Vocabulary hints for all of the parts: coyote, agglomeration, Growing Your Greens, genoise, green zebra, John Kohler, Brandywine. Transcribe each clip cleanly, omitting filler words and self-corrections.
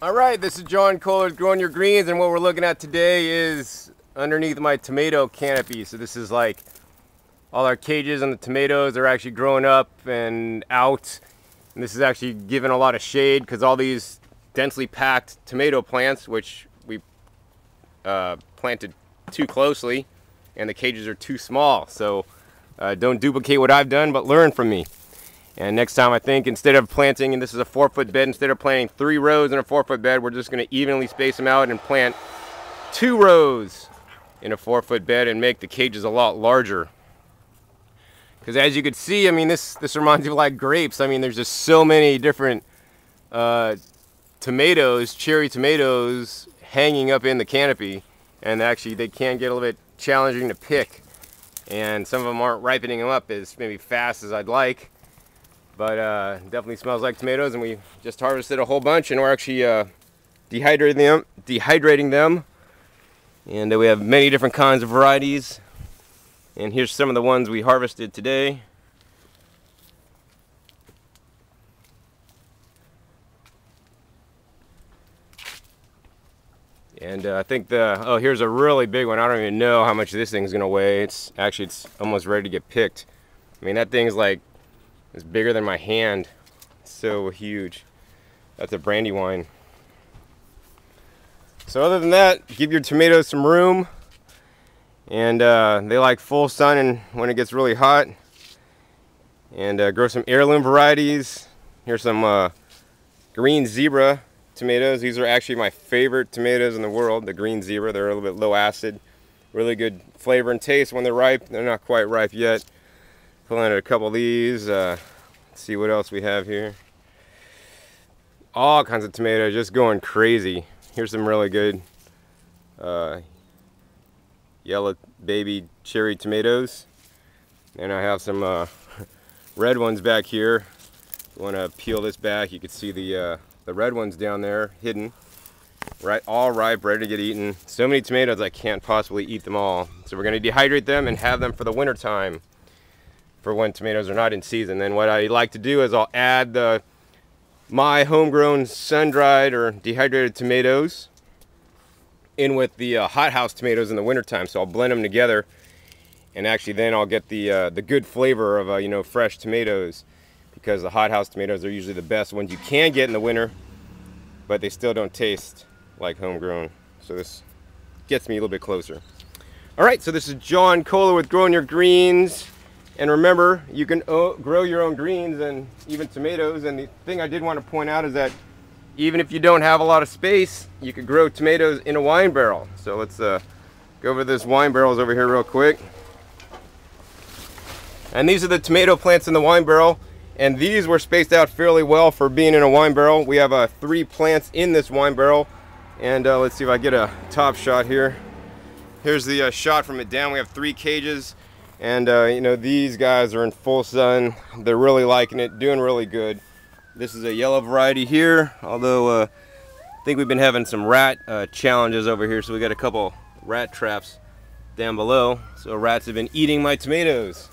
All right, this is John Kohler with Growing Your Greens, and what we're looking at today is underneath my tomato canopy. So this is like all our cages and the tomatoes are actually growing up and out. And this is actually giving a lot of shade because all these densely packed tomato plants, which we planted too closely, and the cages are too small. So don't duplicate what I've done, but learn from me. And next time, I think instead of planting, and this is a 4-foot bed, instead of planting 3 rows in a 4-foot bed, we're just going to evenly space them out and plant 2 rows in a 4-foot bed and make the cages a lot larger. Because as you could see, I mean, this reminds me of like grapes. I mean, there's just so many different tomatoes, cherry tomatoes, hanging up in the canopy, and actually they can get a little bit challenging to pick, and some of them aren't ripening them up as maybe fast as I'd like, but definitely smells like tomatoes. And we just harvested a whole bunch, and we're actually dehydrating them, and we have many different kinds of varieties. And here's some of the ones we harvested today. And I think here's a really big one. I don't even know how much this thing's gonna weigh. It's almost ready to get picked. I mean, that thing's like, it's bigger than my hand. It's so huge. That's a brandywine. So other than that, give your tomatoes some room. And they like full sun and when it gets really hot. And grow some heirloom varieties. Here's some green zebra tomatoes. These are actually my favorite tomatoes in the world, the green zebra. They're a little bit low acid, really good flavor and taste when they're ripe. They're not quite ripe yet. Planted a couple of these. Let's see what else we have here. All kinds of tomatoes, just going crazy. Here's some really good yellow baby cherry tomatoes, and I have some red ones back here. You want to peel this back, you can see the red ones down there, hidden, right, all ripe, ready to get eaten. So many tomatoes, I can't possibly eat them all. So we're going to dehydrate them and have them for the winter time, for when tomatoes are not in season. Then what I like to do is I'll add my homegrown sun-dried or dehydrated tomatoes in with the hothouse tomatoes in the winter time. So I'll blend them together, and actually then I'll get the good flavor of you know, fresh tomatoes. Because the hothouse tomatoes are usually the best ones you can get in the winter, but they still don't taste like homegrown. So this gets me a little bit closer. All right, so this is John Kohler with Growing Your Greens. And remember, you can grow your own greens and even tomatoes. And the thing I did want to point out is that even if you don't have a lot of space, you could grow tomatoes in a wine barrel. So let's go over this wine barrels over here real quick. And these are the tomato plants in the wine barrel. And these were spaced out fairly well for being in a wine barrel. We have 3 plants in this wine barrel. And let's see if I get a top shot here. Here's the shot from it down. We have 3 cages. And you know, these guys are in full sun. They're really liking it, doing really good. This is a yellow variety here. Although I think we've been having some rat challenges over here. So we got a couple rat traps down below. So rats have been eating my tomatoes.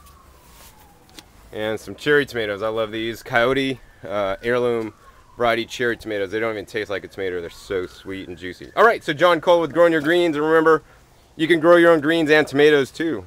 And some cherry tomatoes, I love these. Coyote heirloom variety cherry tomatoes. They don't even taste like a tomato. They're so sweet and juicy. All right, so John Kohler with Growing Your Greens. And remember, you can grow your own greens and tomatoes too.